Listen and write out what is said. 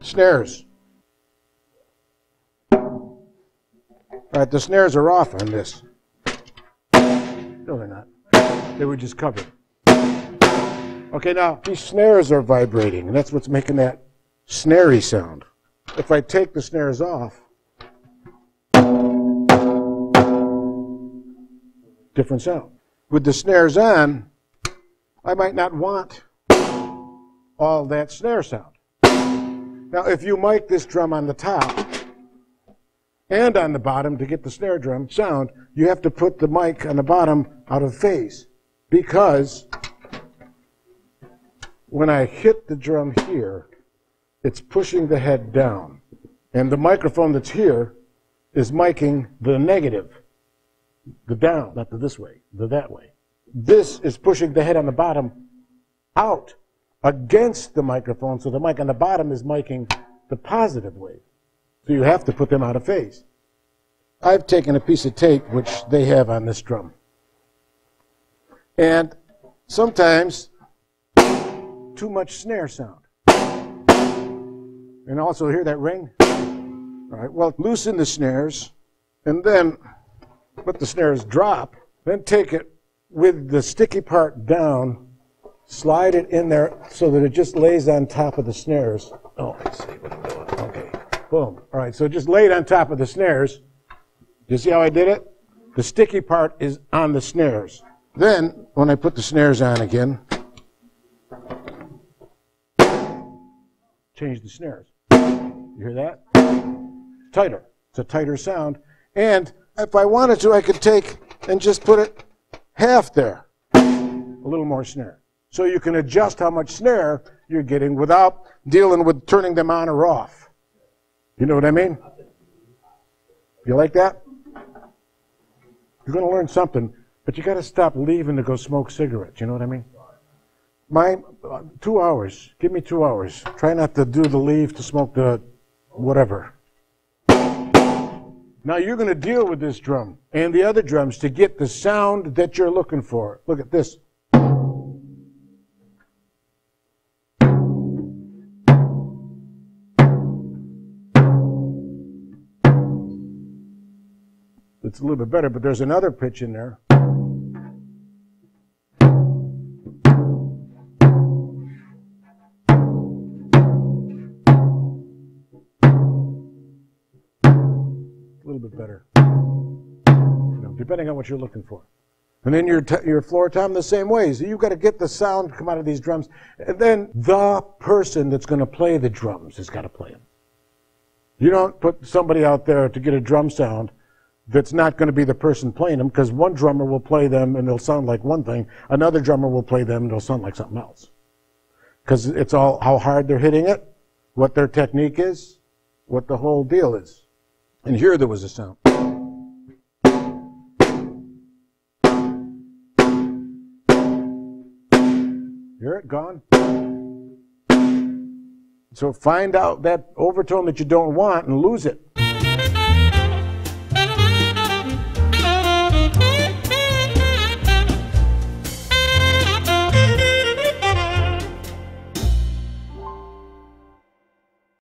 Snares. Alright, the snares are off on this. No, they're not. They were just covered. Okay, now these snares are vibrating, and that's what's making that snary sound. If I take the snares off, different sound. With the snares on, I might not want all that snare sound. Now, if you mic this drum on the top and on the bottom to get the snare drum sound, you have to put the mic on the bottom out of phase, because when I hit the drum here, it's pushing the head down, and the microphone that's here is micing the negative, the down, not the this way, the that way. This is pushing the head on the bottom out against the microphone, so the mic on the bottom is micing the positive wave. So you have to put them out of phase. I've taken a piece of tape, which they have on this drum, and sometimes too much snare sound. And also hear that ring? All right, well, loosen the snares, and then let the snares drop, then take it with the sticky part down, slide it in there so that it just lays on top of the snares. Oh, I see what I'm doing. Okay, boom. All right, so just lay it on top of the snares. You see how I did it? The sticky part is on the snares. Then, when I put the snares on again, change the snares. You hear that? Tighter. It's a tighter sound. And if I wanted to, I could take and just put it half there. A little more snare. So you can adjust how much snare you're getting without dealing with turning them on or off. You know what I mean? You like that? You're going to learn something, but you got to stop leaving to go smoke cigarettes. You know what I mean? My 2 hours. Give me 2 hours. Try not to do the leave to smoke the whatever. Now you're going to deal with this drum and the other drums to get the sound that you're looking for. Look at this. It's a little bit better, but there's another pitch in there. Better, you know, depending on what you're looking for. And then your floor tom the same way. So you've got to get the sound come out of these drums, and then the person that's going to play the drums has got to play them. You don't put somebody out there to get a drum sound that's not going to be the person playing them, because one drummer will play them and they'll sound like one thing, another drummer will play them and they'll sound like something else, because it's all how hard they're hitting it, what their technique is, what the whole deal is. And here there was a sound. Hear it? Gone? So find out that overtone that you don't want and lose it.